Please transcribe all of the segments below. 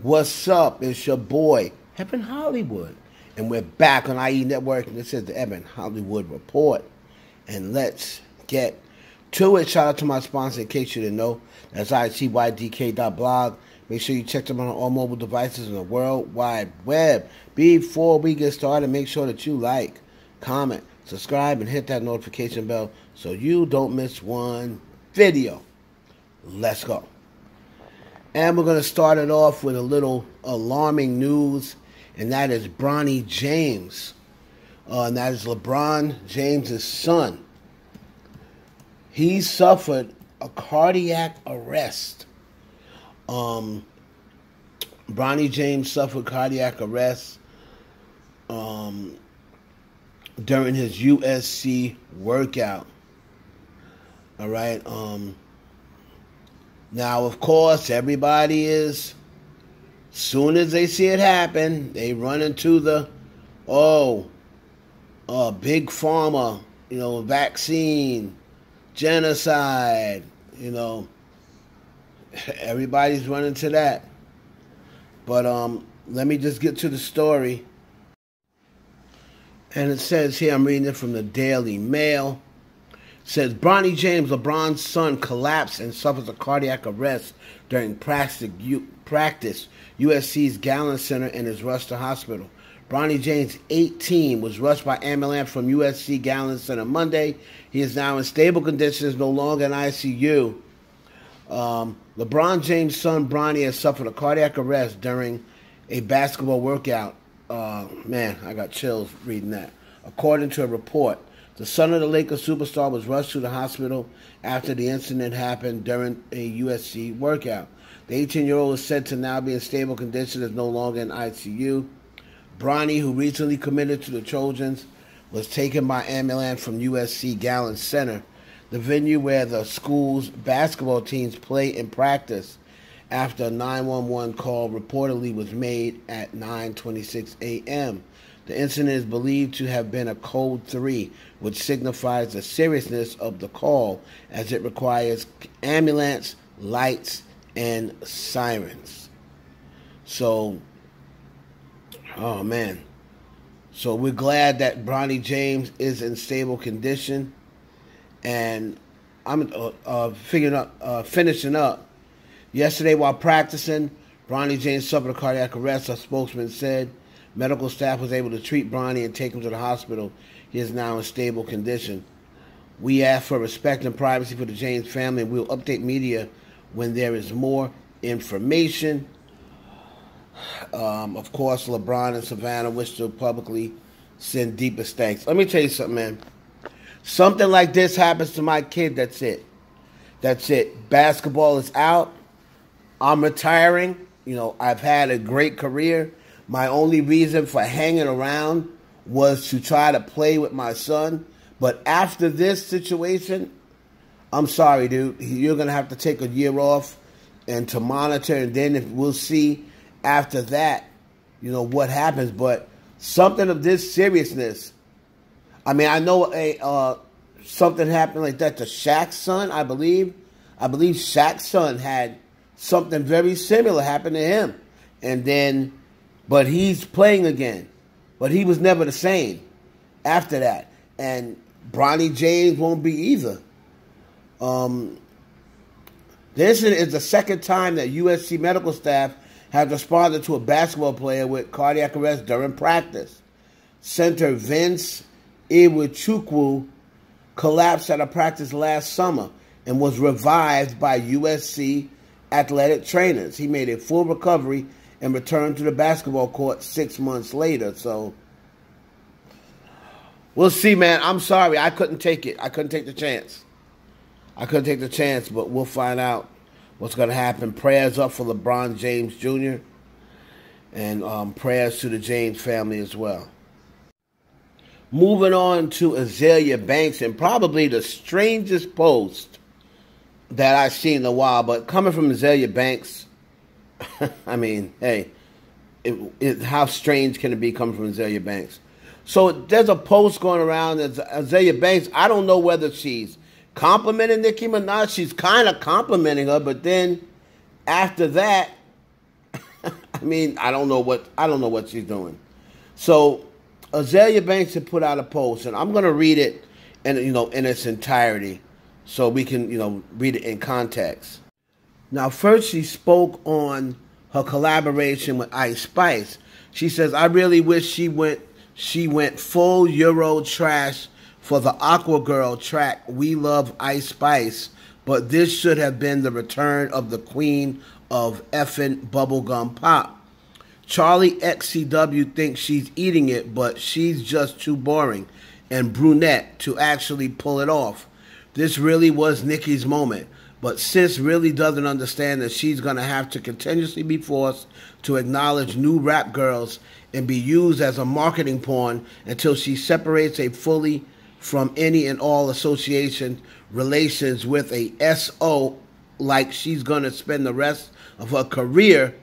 What's up? It's your boy, Evan Hollywood. And we're back on IE Network. And this is the Evan Hollywood Report. And let's get to it. Shout out to my sponsor, in case you didn't know. That's ICYDK.blog. Make sure you check them out on all mobile devices in the World Wide Web. Before we get started, make sure that you like, comment, subscribe, and hit that notification bell so you don't miss one video. Let's go. And we're going to start it off with a little alarming news, and that is Bronny James. And that is LeBron James' son. He suffered a cardiac arrest. Bronny James suffered cardiac arrest during his USC workout. All right. Now, of course, everybody is, soon as they see it happen, they run into the, big pharma, vaccine, genocide, everybody's running to that. But let me just get to the story. And it says here, I'm reading it from the Daily Mail. Says Bronny James, LeBron's son, collapsed and suffers a cardiac arrest during practice. USC's Galen Center and is rushed to hospital. Bronny James, 18, was rushed by ambulance from USC Galen Center Monday. He is now in stable conditions, no longer in ICU. LeBron James' son, Bronny, has suffered a cardiac arrest during a basketball workout. Man, I got chills reading that. According to a report, the son of the Lakers superstar was rushed to the hospital after the incident happened during a USC workout. The 18-year-old is said to now be in stable condition and is no longer in ICU. Bronny, who recently committed to the Trojans, was taken by ambulance from USC Galen Center, the venue where the school's basketball teams play and practice, after a 911 call reportedly was made at 9:26 a.m. The incident is believed to have been a code 3, which signifies the seriousness of the call, as it requires ambulance, lights, and sirens. So, oh man. So we're glad that Bronny James is in stable condition. And I'm finishing up. Yesterday while practicing, Bronny James suffered a cardiac arrest, a spokesman said. Medical staff was able to treat Bronny and take him to the hospital. He is now in stable condition. We ask for respect and privacy for the James family, and we'll update media when there is more information. Of course, LeBron and Savannah wish to publicly send deepest thanks. Let me tell you something, man. Something like this happens to my kid, that's it. That's it. Basketball is out. I'm retiring. I've had a great career. My only reason for hanging around was to try to play with my son. But after this situation, I'm sorry, dude. You're going to have to take a year off and to monitor. And then we'll see after that, what happens. But something of this seriousness. I mean, I know something happened like that to Shaq's son, I believe. I believe Shaq's son had something very similar happen to him. And then... but he's playing again. But he was never the same after that. And Bronny James won't be either. This is the second time that USC medical staff have responded to a basketball player with cardiac arrest during practice. Center Vince Iwuchukwu collapsed at a practice last summer and was revived by USC athletic trainers. He made a full recovery and returned to the basketball court 6 months later. So, we'll see, man. I'm sorry. I couldn't take it. I couldn't take the chance. I couldn't take the chance, but we'll find out what's going to happen. Prayers up for LeBron James Jr. And prayers to the James family as well. Moving on to Azealia Banks, and probably the strangest post that I've seen in a while, but coming from Azealia Banks... I mean, hey, how strange can it be coming from Azealia Banks? So there's a post going around that Azealia Banks, I don't know whether she's complimenting Nicki Minaj. She's kind of complimenting her, but then after that, I mean, I don't know what she's doing. So Azealia Banks had put out a post, and I'm going to read it, and in its entirety, so we can read it in context. Now, first, she spoke on her collaboration with Ice Spice. She says, "I really wish she went full Euro trash for the Aqua Girl track. We love Ice Spice, but this should have been the return of the queen of effing bubblegum pop. Charli XCW thinks she's eating it, but she's just too boring and brunette to actually pull it off. This really was Nicki's moment, but sis really doesn't understand that she's going to have to continuously be forced to acknowledge new rap girls and be used as a marketing pawn until she separates a fully from any and all association relations with a SO, like she's going to spend the rest of her career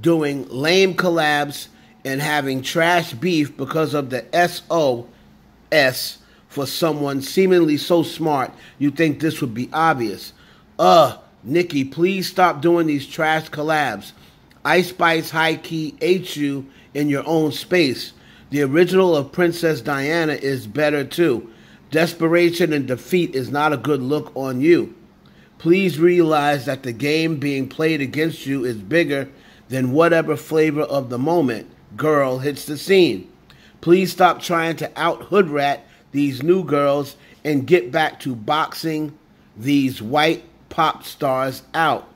doing lame collabs and having trash beef because of the SOS for someone seemingly so smart you think this would be obvious. Nicki, please stop doing these trash collabs. Ice Spice high-key hates you in your own space. The original of Princess Diana is better too. Desperation and defeat is not a good look on you. Please realize that the game being played against you is bigger than whatever flavor of the moment girl hits the scene. Please stop trying to out hoodrat these new girls and get back to boxing these white pop stars out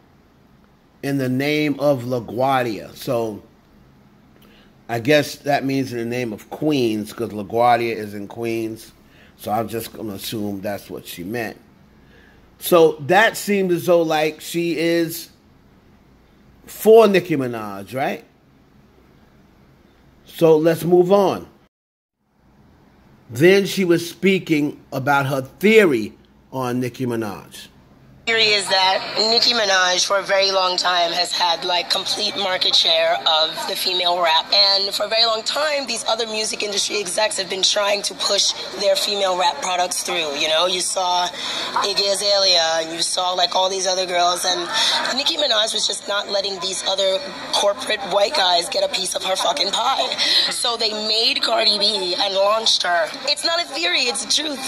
in the name of LaGuardia." So I guess that means in the name of Queens, because LaGuardia is in Queens. So I'm just going to assume that's what she meant. So that seems as though like she is for Nicki Minaj, right? So let's move on. Then she was speaking about her theory on Nicki Minaj. The theory is that Nicki Minaj for a very long time has had like complete market share of the female rap, and for a very long time these other music industry execs have been trying to push their female rap products through. You saw Iggy Azalea and you saw like all these other girls, and Nicki Minaj was just not letting these other corporate white guys get a piece of her fucking pie. So they made Cardi B and launched her. It's not a theory, it's the truth.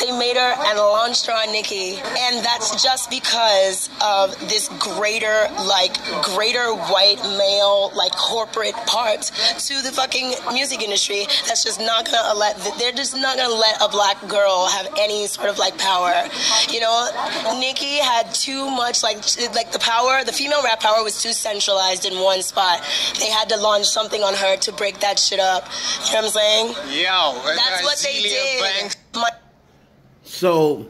They made her and launched her on Nicki, and that's just because of this greater white male corporate part to the fucking music industry that's just not gonna let a black girl have any sort of power. Nicki had too much the power, the female rap power was too centralized in one spot. They had to launch something on her to break that shit up. You know what I'm saying? Yeah, that's what they did. So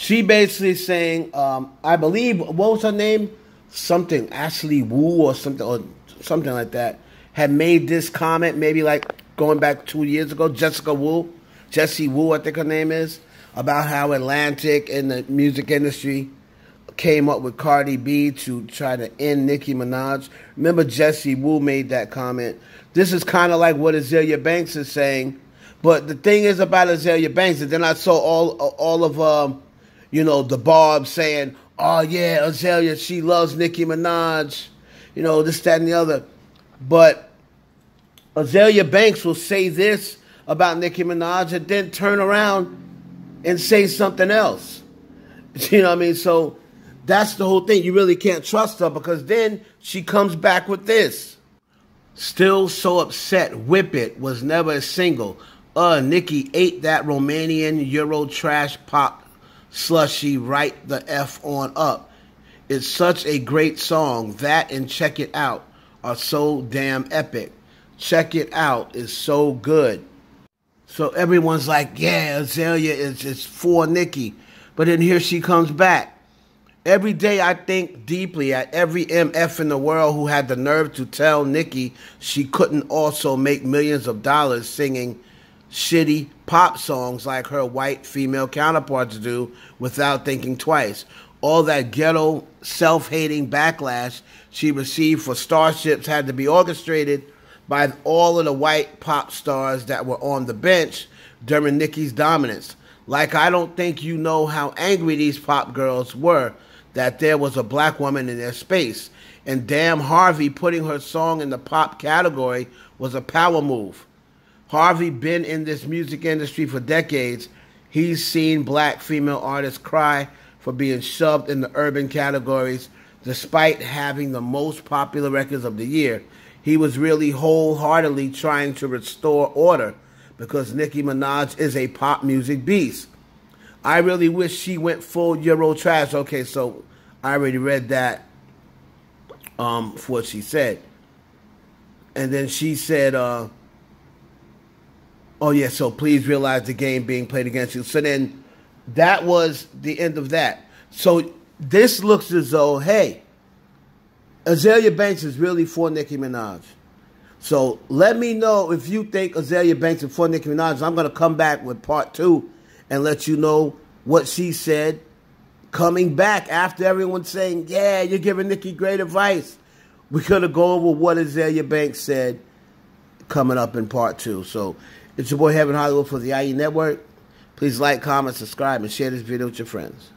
she basically saying, I believe, what was her name? Something, Ashley Wu or something like that, had made this comment maybe going back 2 years ago. Jessie Wu, I think her name is, about how Atlantic and the music industry came up with Cardi B to try to end Nicki Minaj. Remember Jessie Wu made that comment. This is kind of like what Azealia Banks is saying. But the thing is about Azealia Banks, and then I saw all of... the Barb saying, oh yeah, Azealia, she loves Nicki Minaj, this, that, and the other. But Azealia Banks will say this about Nicki Minaj and then turn around and say something else. You know what I mean? So that's the whole thing. You really can't trust her, because then she comes back with this. Still so upset, Whip It was never a single. Nicki ate that Romanian Euro trash pop slushy right the F on up. It's such a great song. That and Check It Out are so damn epic. Check It Out is so good. So everyone's like, yeah, Azealia is for Nicki. But then here she comes back. Every day I think deeply at every MF in the world who had the nerve to tell Nicki she couldn't also make millions of dollars singing shitty pop songs like her white female counterparts do without thinking twice. All that ghetto, self-hating backlash she received for starships had to be orchestrated by all of the white pop stars that were on the bench during Nicki's dominance. Like, I don't think you know how angry these pop girls were that there was a black woman in their space. and Damn Harvey putting her song in the pop category was a power move. Harvey been in this music industry for decades. He's seen black female artists cry for being shoved in the urban categories despite having the most popular records of the year. He was really wholeheartedly trying to restore order because Nicki Minaj is a pop music beast. I really wish she went full Euro trash. Okay, so I already read that for what she said. And then she said, oh yeah, so please realize the game being played against you. So then that was the end of that. So this looks as though, hey, Azealia Banks is really for Nicki Minaj. So let me know if you think Azealia Banks is for Nicki Minaj. I'm going to come back with part two and let you know what she said coming back after everyone's saying, yeah, you're giving Nicki great advice. We're going to go over what Azealia Banks said coming up in part two. So it's your boy, Evan Hollywood for the IE Network. Please like, comment, subscribe, and share this video with your friends.